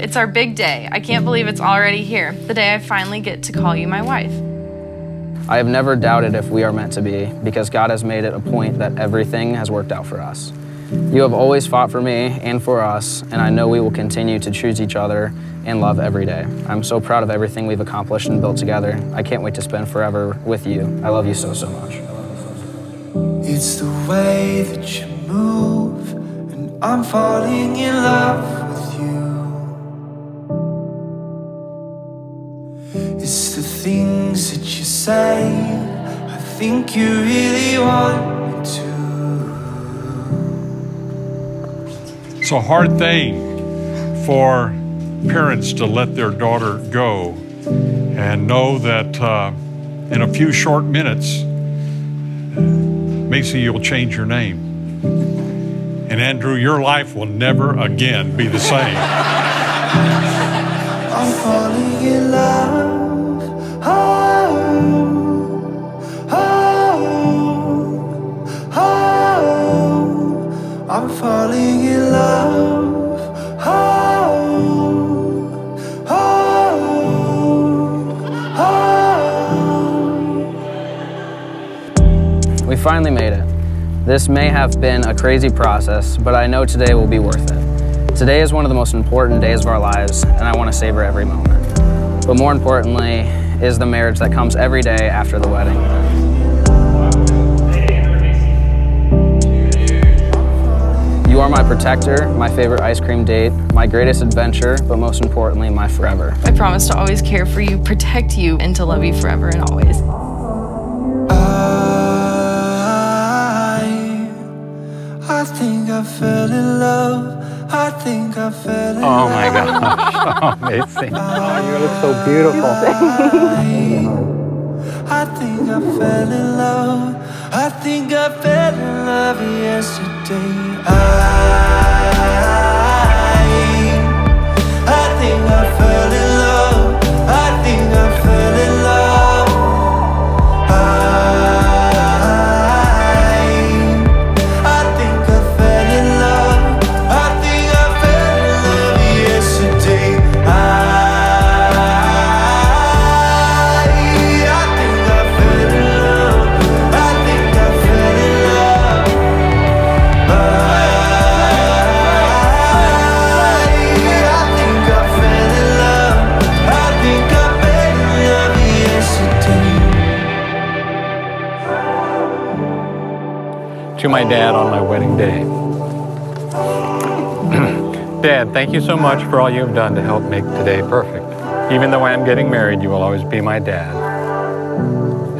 It's our big day. I can't believe it's already here, the day I finally get to call you my wife. I have never doubted if we are meant to be, because God has made it a point that everything has worked out for us. You have always fought for me and for us, and I know we will continue to choose each other and love every day. I'm so proud of everything we've accomplished and built together. I can't wait to spend forever with you. I love you so, so much. It's the way that you move, and I'm falling in love with you. It's the things that you say, I think you really want me to. It's a hard thing for parents to let their daughter go and know that in a few short minutes, Macy, you'll change your name. And Andrew, your life will never again be the same. I'm falling in love. Oh, oh, oh, I'm falling in love. Oh, oh, oh. We finally made it. This may have been a crazy process, but I know today will be worth it. Today is one of the most important days of our lives, and I want to savor every moment. But more importantly is the marriage that comes every day after the wedding. You are my protector, my favorite ice cream date, my greatest adventure, but most importantly, my forever. I promise to always care for you, protect you, and to love you forever and always. I think I fell in love. I think I fell in love. Oh my gosh. Amazing. Oh, you look so beautiful. I think I fell in love. I think I fell in love yesterday. I think I fell in love. I think I fell in love. To my dad on my wedding day. Dad, thank you so much for all you have done to help make today perfect. Even though I am getting married, you will always be my dad.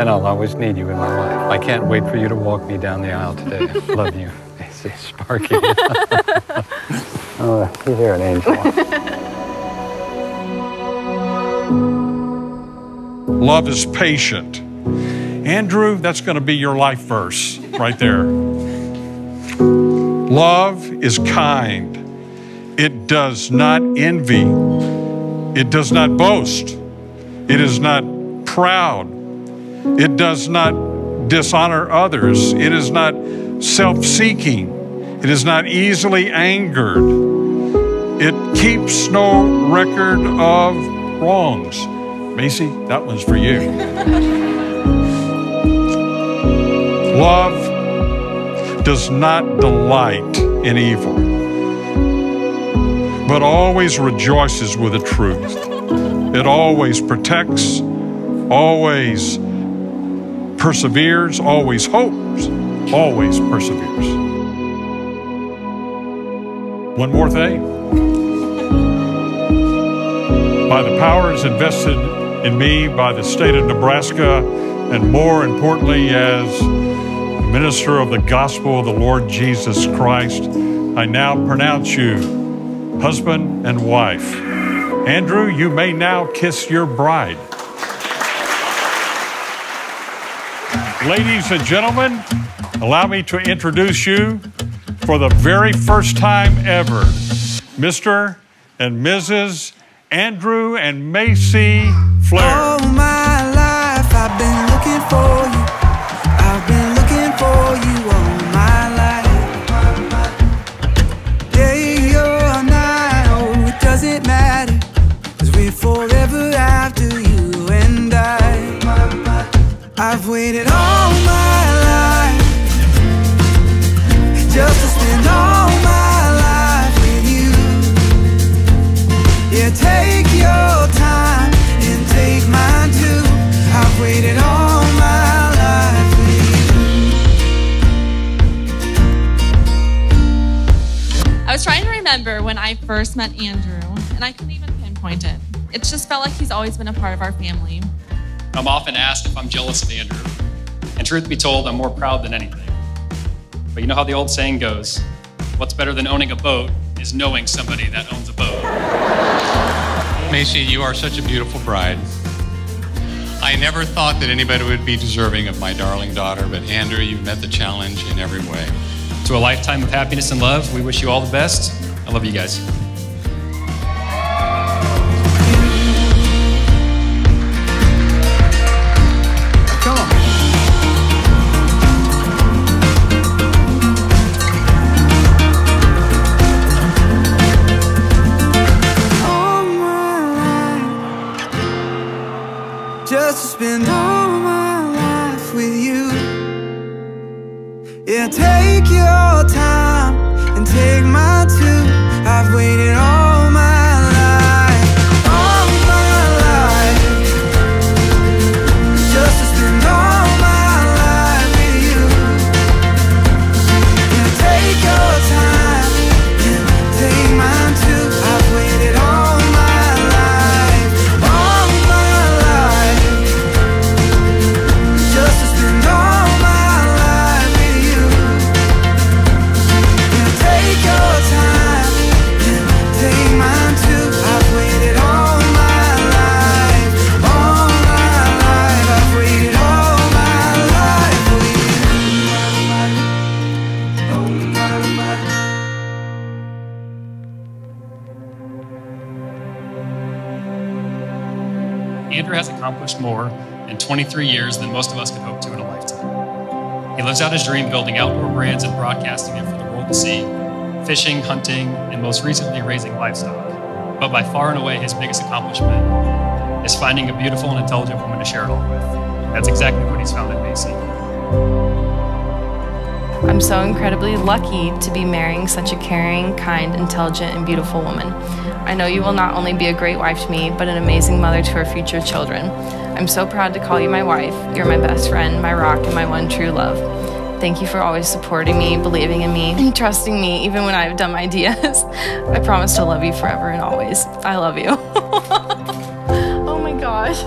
And I'll always need you in my life. I can't wait for you to walk me down the aisle today. Love you. Macy Sparky. Oh, you're an angel. Love is patient. Andrew, that's going to be your life verse right there. Love is kind. It does not envy. It does not boast. It is not proud. It does not dishonor others. It is not self-seeking. It is not easily angered. It keeps no record of wrongs. Macy, that one's for you. Love does not delight in evil, but always rejoices with the truth. It always protects, always perseveres, always hopes, always perseveres. One more thing. By the powers invested in me by the state of Nebraska, and more importantly, as minister of the gospel of the Lord Jesus Christ, I now pronounce you husband and wife. Andrew, you may now kiss your bride. Ladies and gentlemen, allow me to introduce you for the very first time ever, Mr. and Mrs. Andrew and Macy Flair. All my life I've been looking for you. I've been for you all my life, day or night, oh, it doesn't matter. said, take your time and take mine too. I've waited all my life for you. I was trying to remember when I first met Andrew, and I couldn't even pinpoint it. It just felt like he's always been a part of our family. I'm often asked if I'm jealous of Andrew. And truth be told, I'm more proud than anything. But you know how the old saying goes, what's better than owning a boat is knowing somebody that owns a boat. Macy, you are such a beautiful bride. I never thought that anybody would be deserving of my darling daughter, but Andrew, you've met the challenge in every way. To a lifetime of happiness and love, we wish you all the best. I love you guys. Just to spend all my life with you. Yeah, take your time and take my two. I've waited all my life, all my life, just to spend all my life with you. Yeah, take your time and take mine too. I've waited all my life. Andrew has accomplished more in 23 years than most of us could hope to in a lifetime. He lives out his dream building outdoor brands and broadcasting it for the world to see, fishing, hunting, and most recently raising livestock. But by far and away his biggest accomplishment is finding a beautiful and intelligent woman to share it all with. That's exactly what he's found in Macy. I'm so incredibly lucky to be marrying such a caring, kind, intelligent, and beautiful woman. I know you will not only be a great wife to me, but an amazing mother to our future children. I'm so proud to call you my wife. You're my best friend, my rock, and my one true love. Thank you for always supporting me, believing in me, and trusting me, even when I have dumb ideas. I promise to love you forever and always. I love you. Oh my gosh.